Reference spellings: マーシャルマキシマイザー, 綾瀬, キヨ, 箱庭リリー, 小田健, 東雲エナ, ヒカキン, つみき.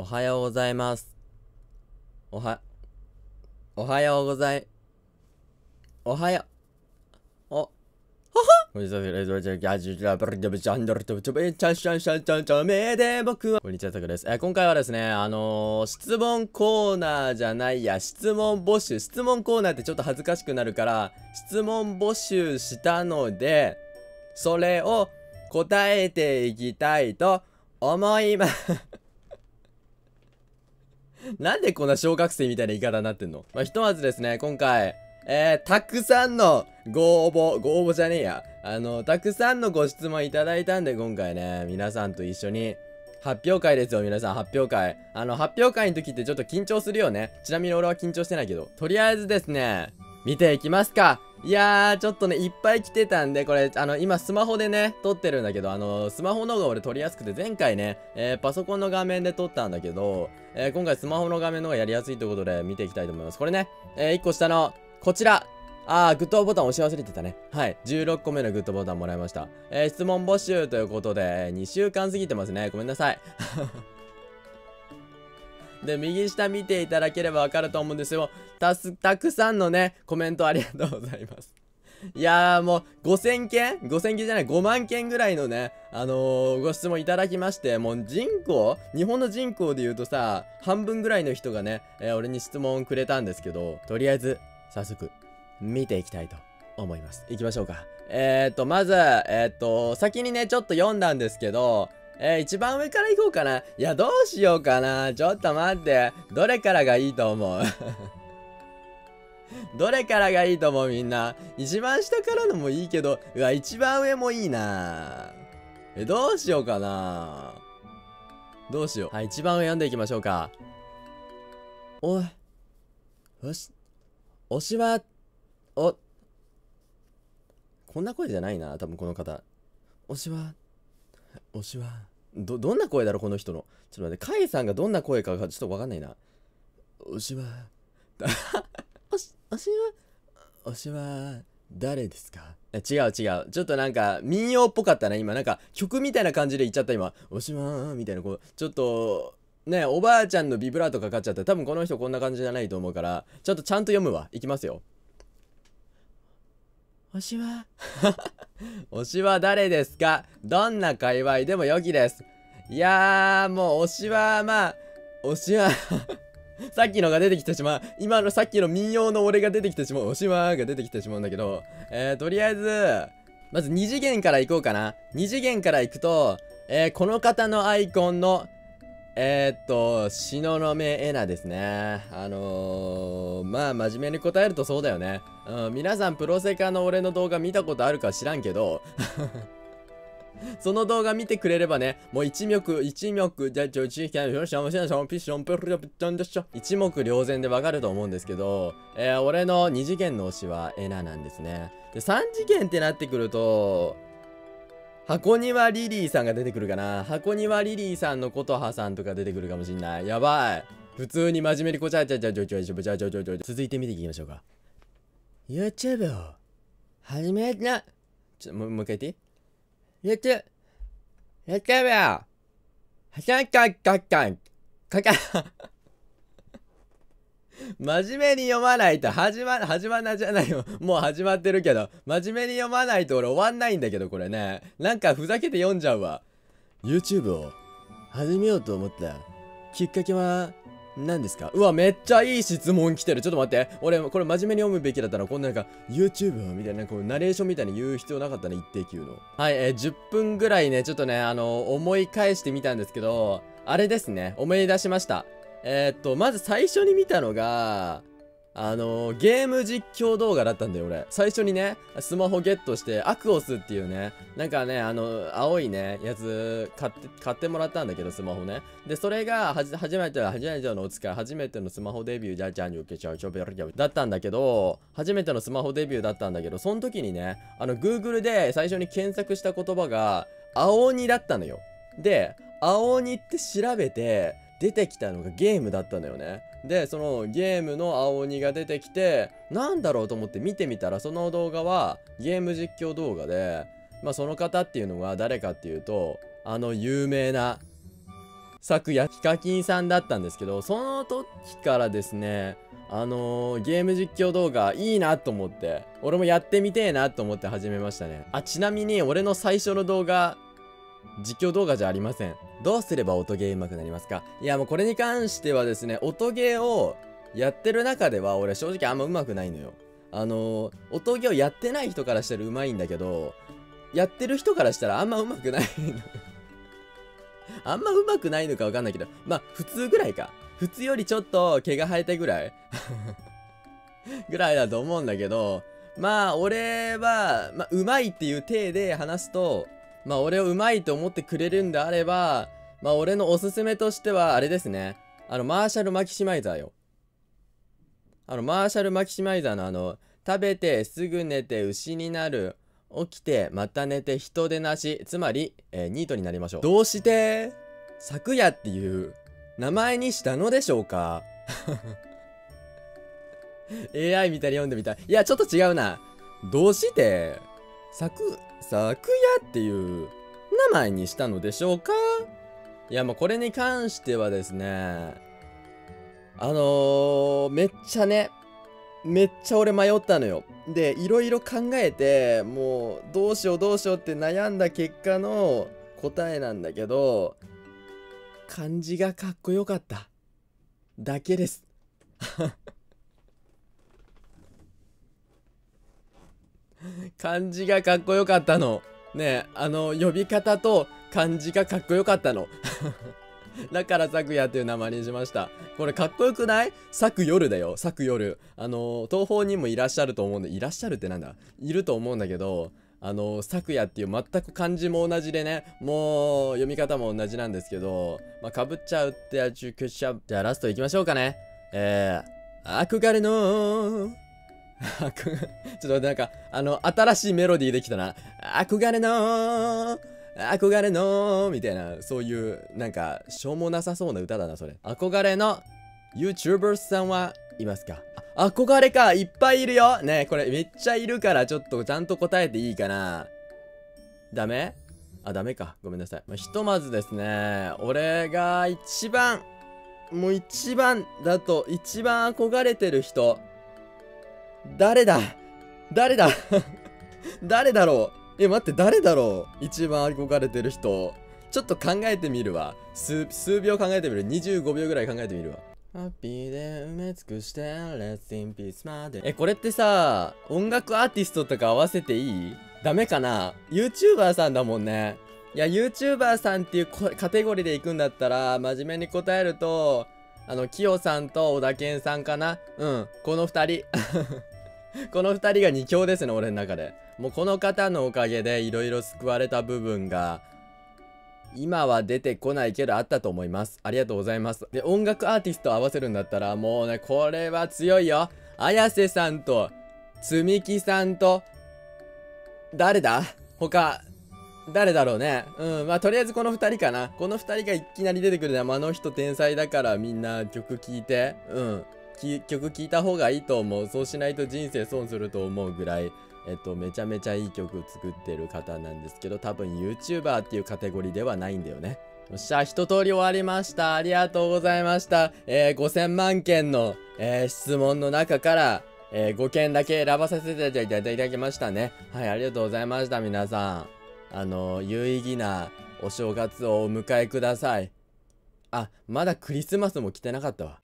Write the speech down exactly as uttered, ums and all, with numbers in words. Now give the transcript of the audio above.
おはようございます。おは、おはようござい、おはよう、お、ははこんにちは、さくらです。え、今回はですね、あのー、質問コーナーじゃないや、質問募集、質問コーナーってちょっと恥ずかしくなるから、質問募集したので、それを答えていきたいと思います。なんでこんな小学生みたいな言い方になってんの？まあ、ひとまずですね、今回、えー、たくさんのご応募、ご応募じゃねえや。あの、たくさんのご質問いただいたんで、今回ね、皆さんと一緒に、発表会ですよ、皆さん、発表会。あの、発表会の時ってちょっと緊張するよね。ちなみに俺は緊張してないけど。とりあえずですね、見ていきますか。いやー、ちょっとね、いっぱい来てたんで、これ、あの、今、スマホでね、撮ってるんだけど、あの、スマホの方が俺撮りやすくて、前回ね、えー、パソコンの画面で撮ったんだけど、えー、今回スマホの画面の方がやりやすいということで、見ていきたいと思います。これね、えー、いっこ下の、こちら。あー、グッドボタン押し忘れてたね。はい。じゅうろっこめのグッドボタンもらいました。えー、質問募集ということで、えー、にしゅうかん過ぎてますね。ごめんなさい。で、右下見ていただければわかると思うんですよ。たす、たくさんのね、コメントありがとうございます。いやー、もう、ごせんけん ?ごせん 件じゃない、ごまんけんぐらいのね、あのー、ご質問いただきまして、もう人口日本の人口で言うとさ、半分ぐらいの人がね、えー、俺に質問くれたんですけど、とりあえず、早速、見ていきたいと思います。行きましょうか。えーっと、まず、えーっと、先にね、ちょっと読んだんですけど、えー、一番上から行こうかな。いや、どうしようかな。ちょっと待って。どれからがいいと思うどれからがいいと思うみんな。一番下からのもいいけど、うわ、一番上もいいな。え、どうしようかな。どうしよう。はい、一番上読んでいきましょうか。おい。よし。推しは、お、こんな声じゃないな。多分この方。推しは、推しは、ど、どんな声だろうこの人の。ちょっと待って、カイさんがどんな声かがちょっとわかんないな。推しは、推し、推しは、推しは、誰ですか？違う違う。ちょっとなんか、民謡っぽかったな、今。なんか、曲みたいな感じで言っちゃった、今。推しは、みたいな、こう、ちょっと、ね、おばあちゃんのビブラートかかっちゃった。多分この人こんな感じじゃないと思うから、ちょっとちゃんと読むわ。いきますよ。推しは推しは誰ですか？どんな界隈でも良きです。いやー、もう推しは、まあ、推しは、さっきのが出てきてしまう。今のさっきの民謡の俺が出てきてしまう。推しはが出てきてしまうんだけど、えー、とりあえず、まずに次元から行こうかな。に次元から行くと、えー、この方のアイコンの、えー、っと、東雲エナですね。あのー、まあ、真面目に答えるとそうだよね。うん、皆さん、プロセカの俺の動画見たことあるか知らんけど、その動画見てくれればね、もう一目、一目、じゃ、ちょ、一目瞭然でわかると思うんですけど、えー、俺のに次元の推しはエナなんですね。で、さん次元ってなってくると、箱庭リリーさんが出てくるかな。箱庭リリーさんのことはさんとか出てくるかもしんない。やばい。普通に真面目にこちゃちゃちゃちゃちゃちゃちゃちゃちゃちゃ。続いて見ていきましょうか。YouTube を始めな。ちょ、もう、もう一回言って。 YouTube、YouTube を始めかっかっかっかか真面目に読まないと始ま、始まんなじゃないよ。もう始まってるけど。真面目に読まないと俺終わんないんだけど、これね。なんかふざけて読んじゃうわ。YouTube を始めようと思ったきっかけは何ですか？うわ、めっちゃいい質問来てる。ちょっと待って。俺、これ真面目に読むべきだったら、こんななんか、YouTube をみたいな、こう、ナレーションみたいに言う必要なかったね、いってんきゅうの。はい、えー、じゅっぷんぐらいね、ちょっとね、あの、思い返してみたんですけど、あれですね、思い出しました。えーっと、まず最初に見たのが、あのー、ゲーム実況動画だったんだよ、俺。最初にね、スマホゲットして、アクオスっていうね、なんかね、あの、青いね、やつ、買って、買ってもらったんだけど、スマホね。で、それが、はじ、初めて、初めてのお使い、初めてのスマホデビュー、じゃじゃんよけちゃう、ちょべらきゃだったんだけど、初めてのスマホデビューだったんだけど、その時にね、あの、Google で最初に検索した言葉が、青鬼だったのよ。で、青鬼って調べて、出てきたのがゲームだったのよね。で、そのゲームの青鬼が出てきて、なんだろうと思って見てみたら、その動画はゲーム実況動画で、まあその方っていうのが誰かっていうと、あの有名な昨夜ヒカキンさんだったんですけど、その時からですね、あのー、ゲーム実況動画いいなと思って、俺もやってみてえなと思って始めましたね。あ、ちなみに俺の最初の動画、実況動画じゃありません。どうすれば音ゲー上手くなりますか？いや、もうこれに関してはですね、音ゲーをやってる中では俺正直あんま上手くないのよ。あのー、音ゲーをやってない人からしたら上手いんだけど、やってる人からしたらあんま上手くないのあんま上手くないのかわかんないけど、まあ普通ぐらいか。普通よりちょっと毛が生えたぐらいぐらいだと思うんだけど、まあ俺は、まあ、上手いっていう体で話すと、まあ俺を上手いと思ってくれるんであれば、まあ俺のおすすめとしてはあれですね。あのマーシャルマキシマイザーよ。あのマーシャルマキシマイザーのあの、食べてすぐ寝て牛になる。起きてまた寝て人でなし、つまり、えー、ニートになりましょう。どうして昨夜っていう名前にしたのでしょうかエーアイ みたいに読んでみたい。いやちょっと違うな。どうして昨昨夜っていう名前にしたのでしょうか。いやもうこれに関してはですね、あのー、めっちゃねめっちゃ俺迷ったのよ。でいろいろ考えて、もうどうしようどうしようって悩んだ結果の答えなんだけど、漢字がかっこよかっただけです漢字がかっこよかったのねえ、あの呼び方と漢字がかっこよかったのだから昨夜という名前にしました。これかっこよくない？昨夜だよ、昨夜。あのー、東宝にもいらっしゃると思うんで、いらっしゃるってなんだ？いると思うんだけど、あのー、昨夜っていう全く漢字も同じでね、もう読み方も同じなんですけど、まあ、被っちゃうってやつ、くしゃって、じゃあラストいきましょうかね。えー、憧れのー、ちょっと待って、なんか、あの、新しいメロディーできたな。憧れのー、憧れのみたいな、そういうなんかしょうもなさそうな歌だなそれ。憧れの YouTuber さんはいますか？あ、憧れか、いっぱいいるよねえ。これめっちゃいるから、ちょっとちゃんと答えていいかな。ダメ？あ、ダメか、ごめんなさい。まあ、ひとまずですね、俺が一番もう一番だと一番憧れてる人誰だ誰だ誰だろう。え、待って、誰だろう一番憧れてる人。ちょっと考えてみるわ。数、数秒考えてみる。にじゅうごびょうぐらい考えてみるわ。ハッピーで埋め尽くして、レッツインピースまで。え、これってさ、音楽アーティストとか合わせていい？ダメかな？ YouTuber さんだもんね。いや、YouTuber さんっていうカテゴリーで行くんだったら、真面目に答えると、あの、キヨさんと小田健さんかな。うん、この二人。この二人が二強ですね、俺の中で。もうこの方のおかげでいろいろ救われた部分が今は出てこないけどあったと思います。ありがとうございます。で音楽アーティスト合わせるんだったらもうね、これは強いよ。綾瀬さんとつみきさんと誰だ他誰だろうね。うん、まあとりあえずこのふたりかな。このふたりがいきなり出てくるね。あの人天才だから、みんな曲聴いて、うんき曲聴いた方がいいと思う。そうしないと人生損すると思うぐらい、えっと、めちゃめちゃいい曲作ってる方なんですけど、多分 YouTuber っていうカテゴリーではないんだよね。よっしゃ、一通り終わりました。ありがとうございました。えー、ごせんまんけんの、えー、質問の中から、えー、ごけんだけ選ばさせていただきましたね。はい、ありがとうございました、皆さん。あのー、有意義なお正月をお迎えください。あ、まだクリスマスも来てなかったわ。